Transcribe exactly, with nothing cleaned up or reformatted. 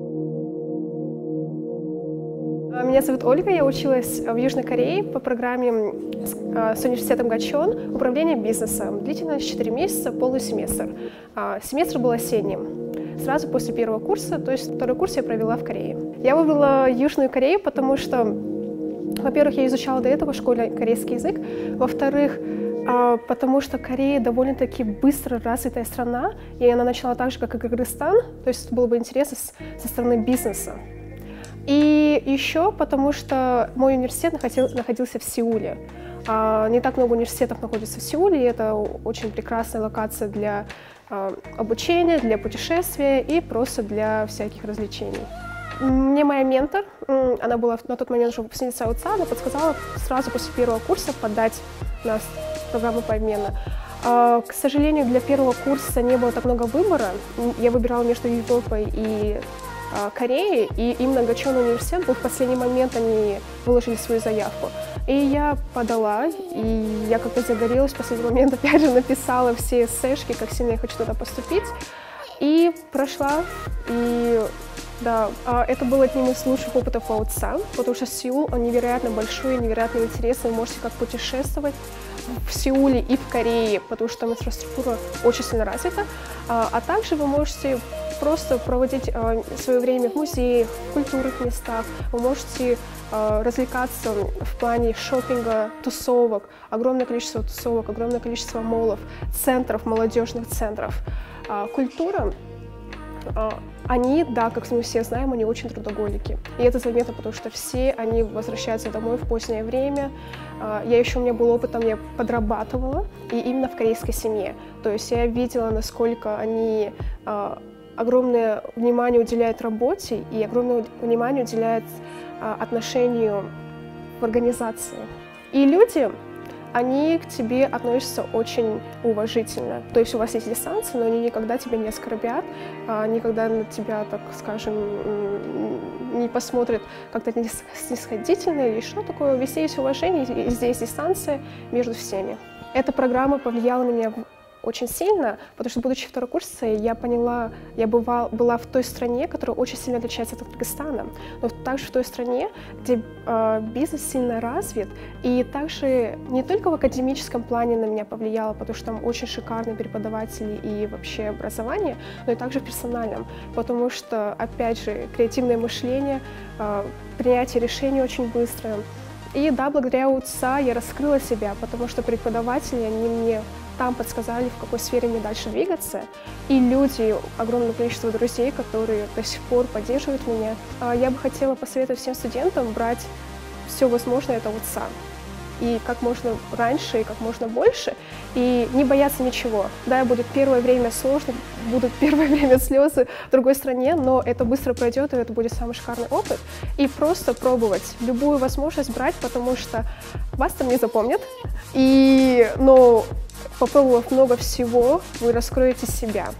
Меня зовут Ольга, я училась в Южной Корее по программе с университетом Гачон «Управление бизнесом». Длительность четыре месяца, полный семестр. Семестр был осенним, сразу после первого курса, то есть второй курс я провела в Корее. Я выбрала Южную Корею, потому что, во-первых, я изучала до этого в школе корейский язык, во-вторых, потому что Корея довольно-таки быстро развитая страна, и она начала так же, как и Кыргызстан, то есть было бы интересно со стороны бизнеса. И еще потому, что мой университет находился в Сеуле. Не так много университетов находится в Сеуле, и это очень прекрасная локация для обучения, для путешествия и просто для всяких развлечений. Мне моя ментор, она была на тот момент уже выпускница АУЦа, она подсказала сразу после первого курса подать на программу по обмену. К сожалению, для первого курса не было так много выбора. Я выбирала между Ютопой и Кореи, и именно Гачон университет был в последний момент, они выложили свою заявку. И я подала, и я как-то загорелась в последний момент, опять же написала все эссешки, как сильно я хочу туда поступить, и прошла. И да, это был одним из лучших опытов АУЦа, потому что Сеул, он невероятно большой, невероятно интересный, вы можете как путешествовать в Сеуле и в Корее, потому что там инфраструктура очень сильно развита, а также вы можете просто проводить э, свое время в музеях, в культурных местах. Вы можете э, развлекаться в плане шопинга, тусовок, огромное количество тусовок, огромное количество молов, центров, молодежных центров. Э, культура, э, они, да, как мы все знаем, они очень трудоголики. И это заметно, потому что все они возвращаются домой в позднее время. Э, я еще, у меня был опыт, там я подрабатывала, и именно в корейской семье. То есть я видела, насколько они э, огромное внимание уделяет работе и огромное внимание уделяет а, отношению в организации. И люди, они к тебе относятся очень уважительно. То есть у вас есть дистанция, но они никогда тебя не оскорбят, а, никогда на тебя, так скажем, не посмотрят как-то снисходительно или еще такое. Везде есть уважение, и здесь дистанция между всеми. Эта программа повлияла на меня очень сильно, потому что, будучи второкурсницей, я поняла, я бывала, была в той стране, которая очень сильно отличается от Кыргызстана, но также в той стране, где э, бизнес сильно развит, и также не только в академическом плане на меня повлияло, потому что там очень шикарные преподаватели и вообще образование, но и также в персональном, потому что, опять же, креативное мышление, э, принятие решений очень быстро. И да, благодаря АУЦа я раскрыла себя, потому что преподаватели, они мне там подсказали, в какой сфере мне дальше двигаться. И люди, огромное количество друзей, которые до сих пор поддерживают меня. Я бы хотела посоветовать всем студентам брать все возможное от АУЦа. И как можно раньше, и как можно больше. И не бояться ничего. Да, будет первое время сложно, будут первое время слезы в другой стране, но это быстро пройдет, и это будет самый шикарный опыт. И просто пробовать, любую возможность брать, потому что вас там не запомнят. И, но попробовав много всего, вы раскроете себя.